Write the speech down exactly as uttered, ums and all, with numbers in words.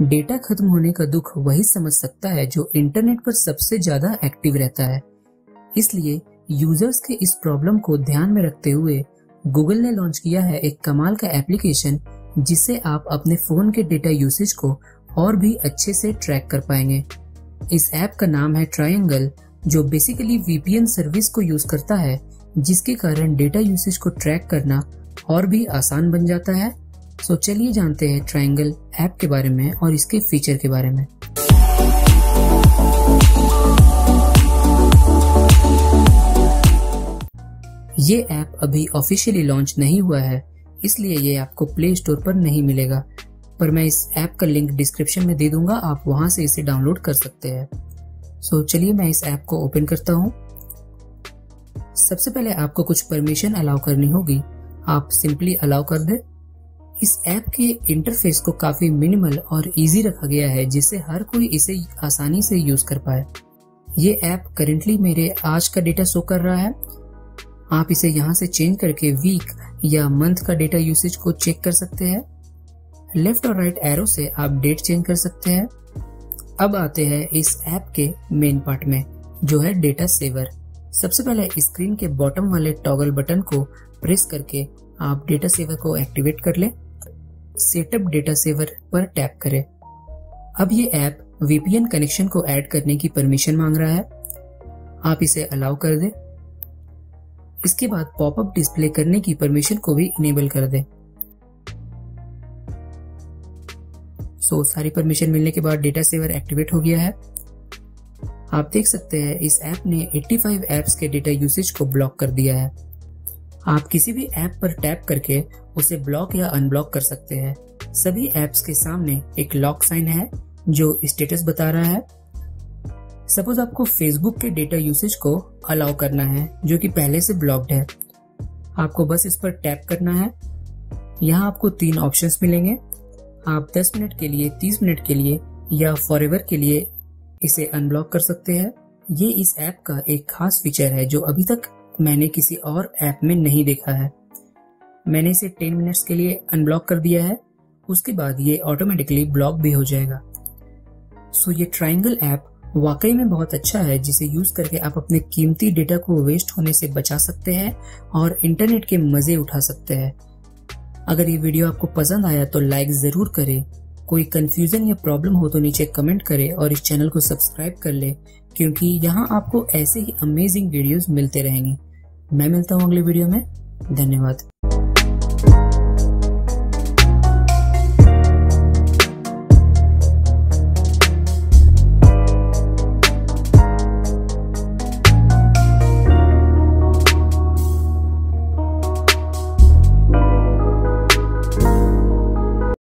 Data खत्म होने का दुख वही समझ सकता है जो इंटरनेट पर सबसे ज्यादा एक्टिव रहता है। इसलिए यूजर्स के इस प्रॉब्लम को ध्यान में रखते हुए गूगल ने लॉन्च किया है एक कमाल का एप्लीकेशन, जिससे आप अपने फोन के डेटा यूसेज को और भी अच्छे से ट्रैक कर पाएंगे। इस ऐप का नाम है ट्रायंगल, जो बेसिकली वीपीएन सर्विस को यूज करता है, जिसके कारण डेटा यूसेज को ट्रैक करना और भी आसान बन जाता है। सो चलिए जानते हैं ट्रायंगल ऐप के बारे में और इसके फीचर के बारे में। ये ऐप अभी ऑफिशियली लॉन्च नहीं हुआ है, इसलिए ये आपको प्ले स्टोर पर नहीं मिलेगा, पर मैं इस ऐप का लिंक डिस्क्रिप्शन में दे दूंगा, आप वहां से इसे डाउनलोड कर सकते हैं। सो चलिए मैं इस ऐप को ओपन करता हूँ। सबसे पहले आपको कुछ परमिशन अलाउ करनी होगी, आप सिंपली अलाउ कर दें। इस ऐप के इंटरफेस को काफी मिनिमल और इजी रखा गया है, जिससे हर कोई इसे आसानी से यूज कर पाए। ये ऐप करेंटली मेरे आज का डेटा शो कर रहा है। आप इसे यहाँ से चेंज करके वीक या मंथ का डेटा यूसेज को चेक कर सकते हैं। लेफ्ट और राइट एरो से आप डेट चेंज कर सकते हैं। अब आते हैं इस ऐप के मेन पार्ट में, जो है डेटा सेवर। सबसे पहले स्क्रीन के बॉटम वाले टॉगल बटन को प्रेस करके आप डेटा सेवर को एक्टिवेट कर लें। सेटअप डेटा सेवर पर टैप करें। अब ये ऐप वीपीएन कनेक्शन को ऐड करने की परमिशन मांग रहा है, आप इसे अलाउ कर दें। इसके बाद पॉपअप डिस्प्ले करने की परमिशन को भी इनेबल कर दें। सो सारी परमिशन मिलने के बाद डेटा सेवर एक्टिवेट हो गया है। आप देख सकते हैं इस ऐप ने पचासी ऐप्स के डेटा यूसेज को ब्लॉक कर दिया है। आप किसी भी ऐप पर टैप करके उसे ब्लॉक या अनब्लॉक कर सकते हैं। सभी ऐप्स के सामने एक लॉक साइन है जो स्टेटस बता रहा है। सपोज आपको फेसबुक के डेटा यूसेज को अलाउ करना है, जो कि पहले से ब्लॉक्ड है। आपको बस इस पर टैप करना है। यहाँ आपको तीन ऑप्शंस मिलेंगे, आप दस मिनट के लिए, तीस मिनट के लिए या फॉरएवर के लिए इसे अनब्लॉक कर सकते हैं। ये इस ऐप का एक खास फीचर है जो अभी तक मैंने किसी और ऐप में नहीं देखा है। मैंने इसे दस मिनट्स के लिए अनब्लॉक कर दिया है, उसके बाद ये ऑटोमेटिकली ब्लॉक भी हो जाएगा। सो ये ट्रायंगल ऐप वाकई में बहुत अच्छा है, जिसे यूज करके आप अपने कीमती डेटा को वेस्ट होने से बचा सकते हैं और इंटरनेट के मजे उठा सकते हैं। अगर ये वीडियो आपको पसंद आया तो लाइक जरूर करें। कोई कंफ्यूजन या प्रॉब्लम हो तो नीचे कमेंट करें और इस चैनल को सब्सक्राइब कर लें, क्योंकि यहाँ आपको ऐसे ही अमेजिंग वीडियोस मिलते रहेंगे। मैं मिलता हूँ अगले वीडियो में। धन्यवाद।